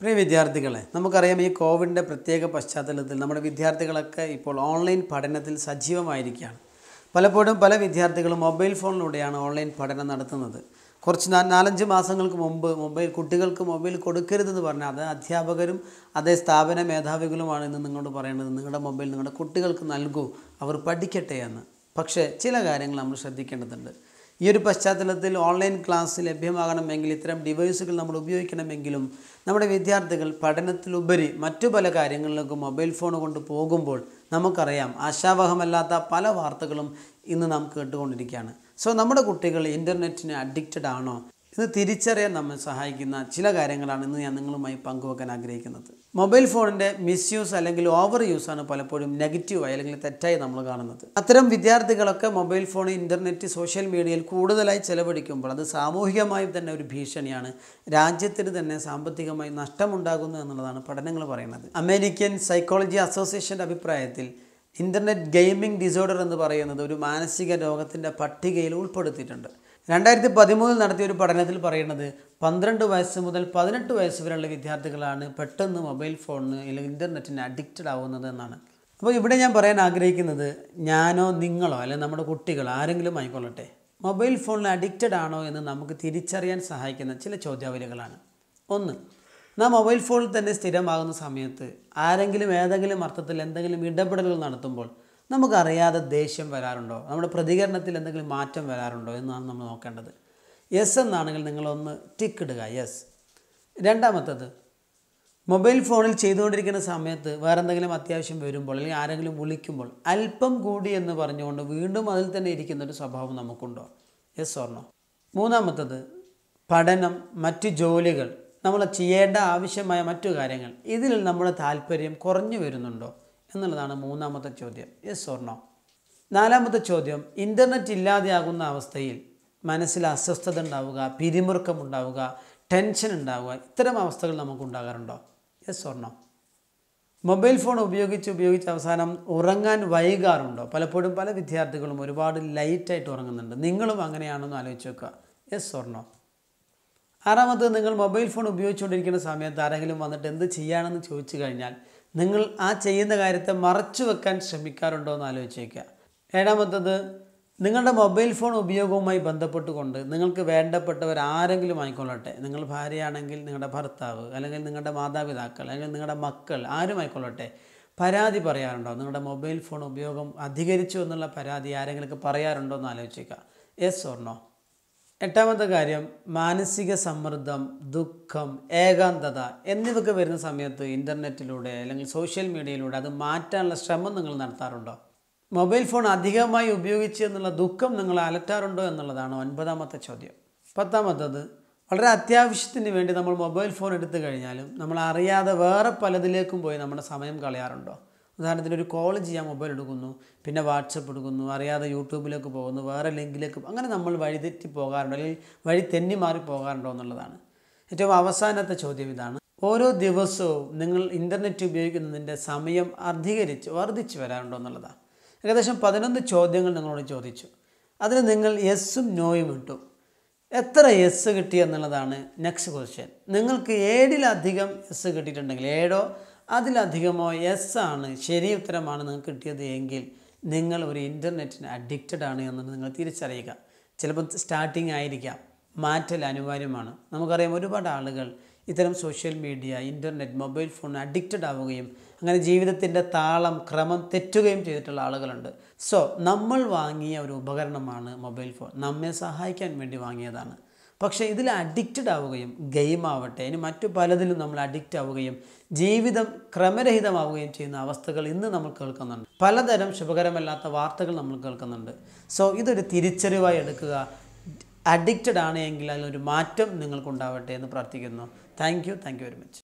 പ്രിയ വിദ്യാർത്ഥികളെ നമുക്കറിയാം ഈ കോവിഡിന്റെ പ്രത്യേക പശ്ചാത്തലത്തിൽ നമ്മുടെ വിദ്യാർത്ഥികളൊക്കെ ഇപ്പോൾ ഓൺലൈൻ പഠനത്തിൽ സജീവമായിരിക്കുകയാണ്. പലപ്പോഴും പല വിദ്യാർത്ഥികളും മൊബൈൽ ഫോണിലൂടെയാണ് ഓൺലൈൻ പഠനം നടത്തുന്നത്. കുറച്ച് 4-5 മാസങ്ങൾക്ക് മുമ്പ് കുട്ടികൾക്ക് മൊബൈൽ കൊടുക്കരുതെന്ന് പറഞ്ഞാൽ അത് അധ്യാപകരും അതേ സ്ഥാപന മേധാവികളുമാണ് ഇന്ന് നിങ്ങളോട് പറയുന്നത്, നിങ്ങളുടെ മൊബൈൽ നിങ്ങളുടെ കുട്ടികൾക്ക് നൽകൂ, അവർ പഠിക്കട്ടെ എന്ന്. പക്ഷേ ചില കാര്യങ്ങൾ നമ്മൾ ശ്രദ്ധിക്കേണ്ടതുണ്ട്. ഈ ഒരു പശ്ചാത്തലത്തിൽ ഓൺലൈൻ ക്ലാസ് ലഭ്യമാകണമെങ്കിൽ ഇത്തരം ഡിവൈസുകൾ നമ്മൾ ഉപയോഗിക്കണമെങ്കിലും നമ്മുടെ വിദ്യാർത്ഥികൾ പഠനത്തിലുപരി മറ്റു പല കാര്യങ്ങളിലേക്ക് മൊബൈൽ ഫോൺ കൊണ്ട് പോകുമ്പോൾ നമുക്കറിയാം ആശാവഹമല്ലാത്ത പല വാർത്തകളും ഇന്ന് നാം കേട്ടുകൊണ്ടിരിക്കുകയാണ്. സോ നമ്മുടെ കുട്ടികൾ ഇൻ്റർനെറ്റിന് അഡിക്റ്റഡ് ആണോ ഇത് തിരിച്ചറിയാൻ നമ്മെ സഹായിക്കുന്ന ചില കാര്യങ്ങളാണ് ഇന്ന് ഞാൻ നിങ്ങളുമായി പങ്കുവെക്കാൻ ആഗ്രഹിക്കുന്നത്. മൊബൈൽ ഫോണിൻ്റെ മിസ്യൂസ് അല്ലെങ്കിൽ ഓവർ യൂസാണ് പലപ്പോഴും നെഗറ്റീവായി അല്ലെങ്കിൽ തെറ്റായി നമ്മൾ കാണുന്നത്. അത്തരം വിദ്യാർത്ഥികളൊക്കെ മൊബൈൽ ഫോൺ, ഇൻ്റർനെറ്റ്, സോഷ്യൽ മീഡിയയിൽ കൂടുതലായി ചെലവഴിക്കുമ്പോൾ അത് സാമൂഹികമായി തന്നെ ഒരു ഭീഷണിയാണ്. രാജ്യത്തിന് തന്നെ സാമ്പത്തികമായി നഷ്ടമുണ്ടാകുന്നു എന്നുള്ളതാണ് പഠനങ്ങൾ പറയുന്നത്. അമേരിക്കൻ സൈക്കോളജി അസോസിയേഷൻ്റെ അഭിപ്രായത്തിൽ ഇൻ്റർനെറ്റ് ഗെയിമിംഗ് ഡിസോർഡർ എന്ന് പറയുന്നത് ഒരു മാനസിക രോഗത്തിൻ്റെ പട്ടികയിൽ ഉൾപ്പെടുത്തിയിട്ടുണ്ട്. 2013 നടത്തിയ ഒരു പഠനത്തിൽ പറയുന്നത് 12 വയസ്സ് മുതൽ 18 വയസ്സ് വരെയുള്ള വിദ്യാർത്ഥികളാണ് പെട്ടെന്ന് മൊബൈൽ ഫോണിന് അല്ലെങ്കിൽ ഇൻ്റർനെറ്റിന് അഡിക്റ്റഡ് ആവുന്നത് എന്നാണ്. അപ്പോൾ ഇവിടെ ഞാൻ പറയാൻ ആഗ്രഹിക്കുന്നത് ഞാനോ നിങ്ങളോ അല്ലെങ്കിൽ നമ്മുടെ കുട്ടികൾ ആരെങ്കിലും ആയിക്കൊള്ളട്ടെ മൊബൈൽ ഫോണിന് അഡിക്റ്റഡ് ആണോ എന്ന് നമുക്ക് തിരിച്ചറിയാൻ സഹായിക്കുന്ന ചില ചോദ്യാവലികളാണ്. 1. നാം മൊബൈൽ ഫോണിൽ തന്നെ സ്ഥിരമാകുന്ന സമയത്ത് ആരെങ്കിലും ഏതെങ്കിലും അർത്ഥത്തിൽ എന്തെങ്കിലും ഇടപെടലുകൾ നടത്തുമ്പോൾ നമുക്കറിയാതെ ദേഷ്യം വരാറുണ്ടോ, നമ്മുടെ പ്രതികരണത്തിൽ എന്തെങ്കിലും മാറ്റം വരാറുണ്ടോ എന്നാണ് നമ്മൾ നോക്കേണ്ടത്. യെസ് എന്നാണെങ്കിൽ നിങ്ങളൊന്ന് ടിക്ക് ഇടുക, യെസ്. 2. മൊബൈൽ ഫോണിൽ ചെയ്തുകൊണ്ടിരിക്കുന്ന സമയത്ത് വേറെന്തെങ്കിലും അത്യാവശ്യം വരുമ്പോൾ അല്ലെങ്കിൽ ആരെങ്കിലും വിളിക്കുമ്പോൾ അല്പം കൂടി എന്ന് പറഞ്ഞുകൊണ്ട് വീണ്ടും അതിൽ തന്നെ ഇരിക്കുന്നൊരു സ്വഭാവം നമുക്കുണ്ടോ, യെസ് ഓർ നോ. 3. പഠനം, മറ്റു ജോലികൾ, നമ്മൾ ചെയ്യേണ്ട ആവശ്യമായ മറ്റു കാര്യങ്ങൾ, ഇതിൽ നമ്മുടെ താല്പര്യം കുറഞ്ഞു വരുന്നുണ്ടോ എന്നുള്ളതാണ് 3. ചോദ്യം, യെസ് ഓർ നോ. 4. ചോദ്യം, ഇൻ്റർനെറ്റ് ഇല്ലാതെയാകുന്ന അവസ്ഥയിൽ മനസ്സിൽ അസ്വസ്ഥത ഉണ്ടാവുക, പിരിമുറുക്കം ഉണ്ടാവുക, ടെൻഷൻ ഉണ്ടാവുക, ഇത്തരം അവസ്ഥകൾ നമുക്കുണ്ടാകാറുണ്ടോ, yes or no. Mobile phone ഉപയോഗിച്ച് അവസാനം ഉറങ്ങാൻ വൈകാറുണ്ടോ? പലപ്പോഴും പല വിദ്യാർത്ഥികളും ഒരുപാട് ലൈറ്റായിട്ട് ഉറങ്ങുന്നുണ്ട്. നിങ്ങളും അങ്ങനെയാണെന്ന് ആലോചിച്ച് നോക്കുക, യെസ് ഓർ നോ. 6. നിങ്ങൾ മൊബൈൽ ഫോൺ ഉപയോഗിച്ചുകൊണ്ടിരിക്കുന്ന സമയത്ത് ആരെങ്കിലും വന്നിട്ട് എന്ത് ചെയ്യാണെന്ന് ചോദിച്ചു കഴിഞ്ഞാൽ നിങ്ങൾ ആ ചെയ്യുന്ന കാര്യത്തെ മറച്ചു വെക്കാൻ ശ്രമിക്കാറുണ്ടോ എന്ന് ആലോചിക്കുക. 7. നിങ്ങളുടെ മൊബൈൽ ഫോൺ ഉപയോഗവുമായി ബന്ധപ്പെട്ടുകൊണ്ട് നിങ്ങൾക്ക് വേണ്ടപ്പെട്ടവർ ആരെങ്കിലും ആയിക്കൊള്ളട്ടെ, നിങ്ങൾ ഭാര്യയാണെങ്കിൽ നിങ്ങളുടെ ഭർത്താവ്, അല്ലെങ്കിൽ നിങ്ങളുടെ മാതാപിതാക്കൾ, അല്ലെങ്കിൽ നിങ്ങളുടെ മക്കൾ, ആരും ആയിക്കൊള്ളട്ടെ, പരാതി പറയാറുണ്ടോ? നിങ്ങളുടെ മൊബൈൽ ഫോൺ ഉപയോഗം അധികരിച്ചു എന്നുള്ള പരാതി ആരെങ്കിലും പറയാറുണ്ടോ എന്ന് ആലോചിക്കുക, യെസ് ഓർ നോ. 8. കാര്യം, മാനസിക സമ്മർദ്ദം, ദുഃഖം, ഏകാന്തത എന്നിവയൊക്കെ വരുന്ന സമയത്ത് ഇൻ്റർനെറ്റിലൂടെ അല്ലെങ്കിൽ സോഷ്യൽ മീഡിയയിലൂടെ അത് മാറ്റാനുള്ള ശ്രമം നിങ്ങൾ നടത്താറുണ്ടോ? മൊബൈൽ ഫോൺ അധികമായി ഉപയോഗിച്ച് എന്നുള്ള ദുഃഖം നിങ്ങൾ അലറ്റാറുണ്ടോ എന്നുള്ളതാണ് 9. ചോദ്യം. 10. വളരെ അത്യാവശ്യത്തിന് വേണ്ടി നമ്മൾ മൊബൈൽ ഫോൺ എടുത്തു കഴിഞ്ഞാലും നമ്മൾ അറിയാതെ വേറെ പലതിലേക്കും പോയി നമ്മുടെ സമയം കളയാറുണ്ടോ? ഉദാഹരണത്തിന് ഒരു കോൾ ചെയ്യാൻ മൊബൈൽ എടുക്കുന്നു, പിന്നെ വാട്സപ്പ് എടുക്കുന്നു, അറിയാതെ യൂട്യൂബിലേക്ക് പോകുന്നു, വേറെ ലിങ്കിലേക്ക്, അങ്ങനെ നമ്മൾ വഴിതെറ്റി പോകാറുണ്ടോ അല്ലെങ്കിൽ വഴി തെന്നി മാറി പോകാറുണ്ടോ എന്നുള്ളതാണ്. ഏറ്റവും അവസാനത്തെ ചോദ്യം ഇതാണ്, ഓരോ ദിവസവും നിങ്ങൾ ഇൻ്റർനെറ്റ് ഉപയോഗിക്കുന്നതിൻ്റെ സമയം വർദ്ധിച്ചു വരാറുണ്ടോ എന്നുള്ളതാണ്. ഏകദേശം 11 ചോദ്യങ്ങൾ നിങ്ങളോട് ചോദിച്ചു. അതിൽ നിങ്ങൾ യെസ്സും നോയും ഇട്ടു. എത്ര യെസ് കിട്ടി എന്നുള്ളതാണ് നെക്സ്റ്റ് ക്വസ്റ്റ്യൻ. നിങ്ങൾക്ക് 7-ലധികം യെസ് കിട്ടിയിട്ടുണ്ടെങ്കിൽ, 7-ോ അതിലധികമോ യെസ് ആണ് ശരി ഉത്തരമാണ് നിങ്ങൾക്ക് കിട്ടിയത് എങ്കിൽ നിങ്ങൾ ഒരു ഇൻ്റർനെറ്റിന് അഡിക്റ്റഡ് ആണ് എന്നത് നിങ്ങൾ തിരിച്ചറിയുക. ചിലപ്പോൾ സ്റ്റാർട്ടിങ് ആയിരിക്കാം, മാറ്റൽ അനിവാര്യമാണ്. നമുക്കറിയാം ഒരുപാട് ആളുകൾ ഇത്തരം social media, internet, mobile phone addicted ആവുകയും അങ്ങനെ ജീവിതത്തിൻ്റെ താളം ക്രമം തെറ്റുകയും ചെയ്തിട്ടുള്ള ആളുകളുണ്ട്. സോ നമ്മൾ വാങ്ങിയ ഒരു ഉപകരണമാണ് മൊബൈൽ ഫോൺ, നമ്മെ സഹായിക്കാൻ വേണ്ടി വാങ്ങിയതാണ്. പക്ഷേ ഇതിൽ അഡിക്റ്റഡ് ആവുകയും ഗെയിം ആവട്ടെ ഇനി മറ്റു പലതിലും നമ്മൾ അഡിക്റ്റ് ആവുകയും ജീവിതം ക്രമരഹിതമാവുകയും ചെയ്യുന്ന അവസ്ഥകൾ ഇന്ന് നമ്മൾ കേൾക്കുന്നുണ്ട്. പലതരം ശുഭകരമല്ലാത്ത വാർത്തകൾ നമ്മൾ കേൾക്കുന്നുണ്ട്. സോ ഇതൊരു തിരിച്ചറിവായി എടുക്കുക. അഡിക്റ്റഡ് ആണ് എങ്കിൽ അതിലൊരു മാറ്റം നിങ്ങൾക്കുണ്ടാവട്ടെ എന്ന് പ്രാർത്ഥിക്കുന്നു. Thank you very much.